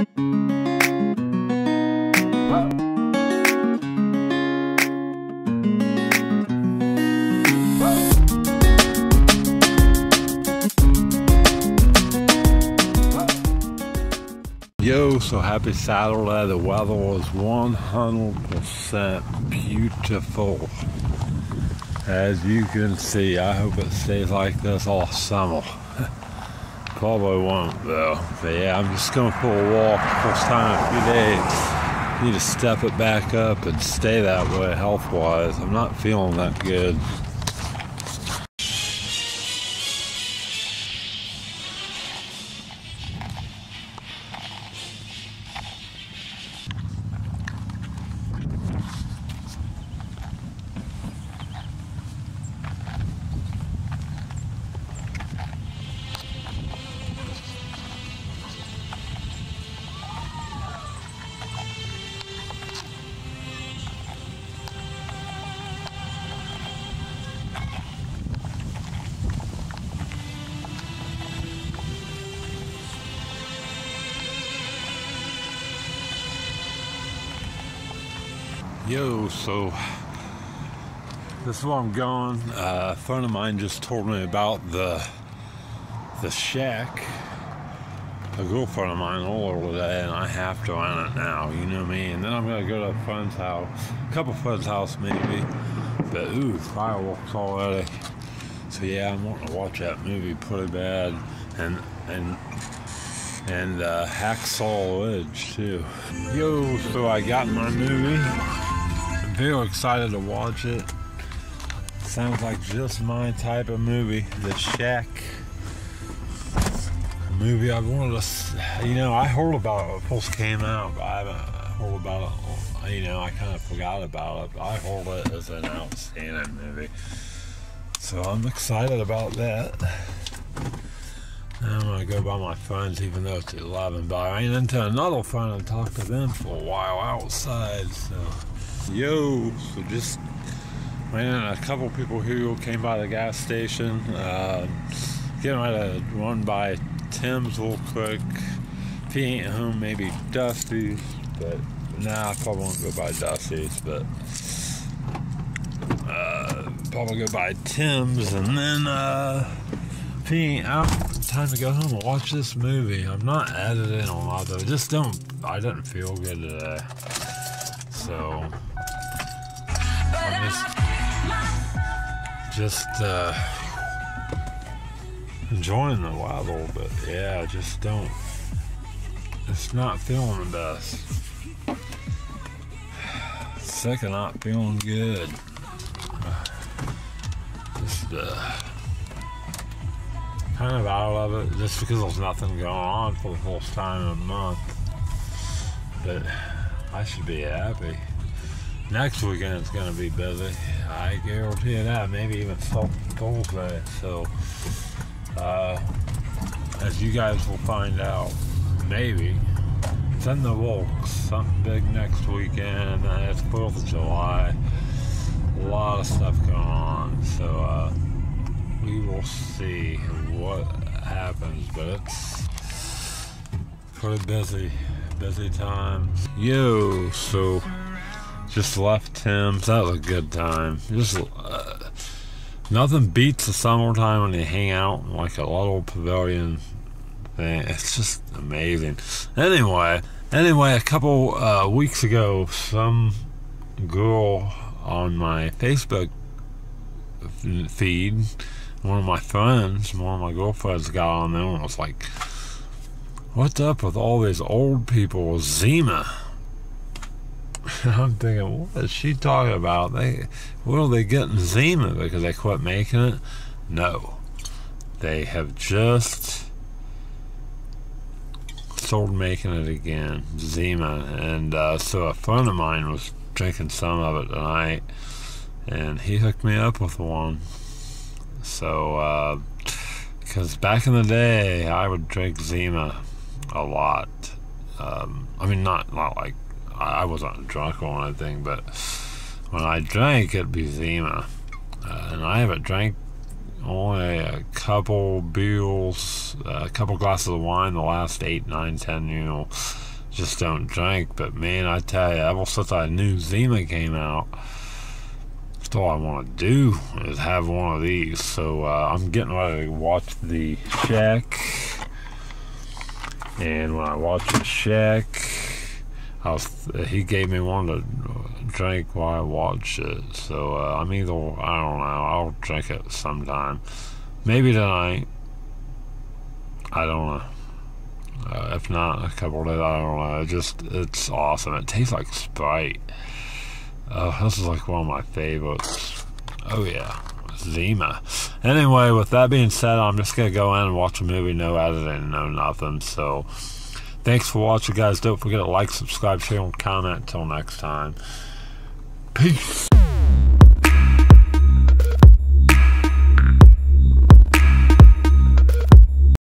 Yo, so happy Saturday. The weather was 100% beautiful. As you can see, I hope it stays like this all summer. Probably won't though. But yeah, I'm just gonna pull a walk first time in a few days. Need to step it back up and stay that way health-wise. I'm not feeling that good. Yo, so this is where I'm going. A friend of mine just told me about the shack. A girlfriend of mine ordered that, and I have to rent it now, you know me. And then I'm gonna go to a friend's house, a couple friends' house maybe. But ooh, fireworks already. So yeah, I'm wanting to watch that movie pretty bad, and Hacksaw Ridge too. Yo, so I got my movie. Very excited to watch it. Sounds like just my type of movie, The Shack. A movie I wanted to, you know, I heard about it when it first came out, but I haven't heard about it, you know, I kind of forgot about it. But I heard it as an outstanding movie. So I'm excited about that. Now I'm gonna go by my friends, even though it's 11, but I ran into another friend and talked to them for a while outside, so. Yo, so just ran a couple people who came by the gas station. Getting ready to run by Tim's real quick. If he ain't home, maybe Dusty's, but nah, I probably won't go by Dusty's, but probably go by Tim's, and then if he ain't out, time to go home and watch this movie. I'm not added in a lot though. Just don't, I didn't feel good today. So I'm just enjoying the weather, but yeah, just don't, it's not feeling the best. Sick of not feeling good. Just kind of out of it, just because there's nothing going on for the first time in a month. But I should be happy. Next weekend it's gonna be busy. I guarantee you that. Maybe even Salt and Cold Play. So, as you guys will find out, maybe it's in the works. Something big next weekend. It's 4th of July. A lot of stuff going on. So we will see what happens. But it's pretty busy. Busy time. Yo, so just left Tim's. That was a good time. Just nothing beats the summertime when you hang out in like a little pavilion thing. It's just amazing. Anyway, a couple weeks ago, some girl on my Facebook feed, one of my friends, one of my girlfriends, got on there and was like, "What's up with all these old people with Zima?" I'm thinking, what is she talking about? Where are they getting Zima? Because they quit making it? No. They have just started making it again, Zima. And so a friend of mine was drinking some of it tonight, and he hooked me up with one. So, because back in the day, I would drink Zima a lot. I mean, not like I wasn't drunk or anything, but when I drank, it'd be Zima, and I haven't drank only a couple beers, a couple glasses of wine the last 8, 9, 10 years. just don't drink. But man, I tell you, ever since I knew Zima came out, that's all I want to do is have one of these. So I'm getting ready to watch The Shack, and when I watched The Shack, he gave me one to drink while I watched it. So I'm either, I don't know, I'll drink it sometime, maybe tonight, I don't know. If not, a couple of days, I don't know. It's awesome. It tastes like Sprite. This is like one of my favorites. Oh yeah, Zima. Anyway, with that being said, I'm just gonna go in and watch a movie, no editing, no nothing. So thanks for watching, guys. Don't forget to like, subscribe, share, and comment. Until next time, peace.